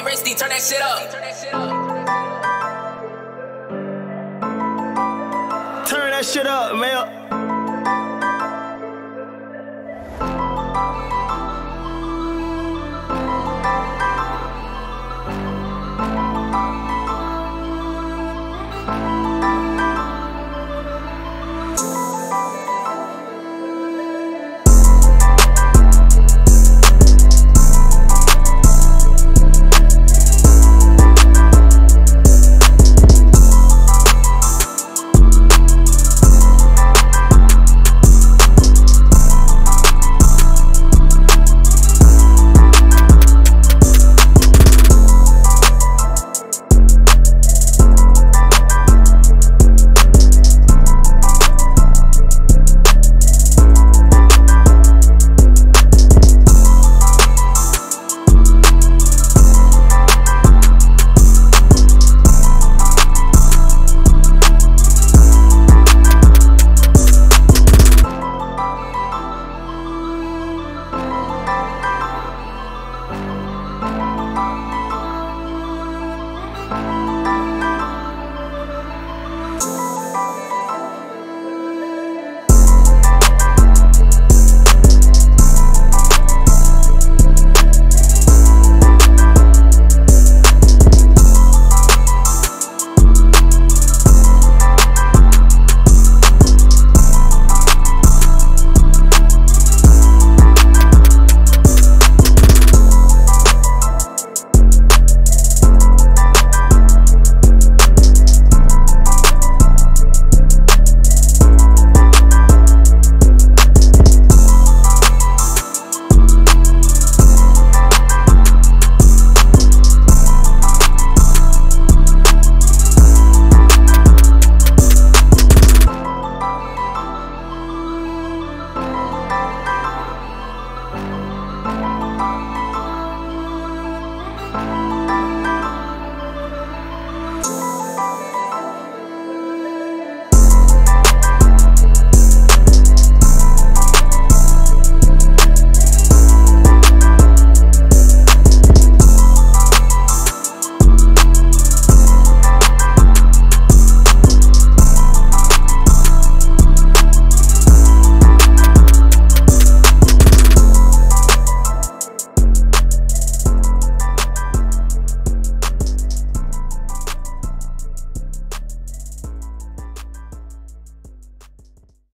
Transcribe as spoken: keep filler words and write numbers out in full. Hey, Risty, turn that shit up. Turn that shit up, man.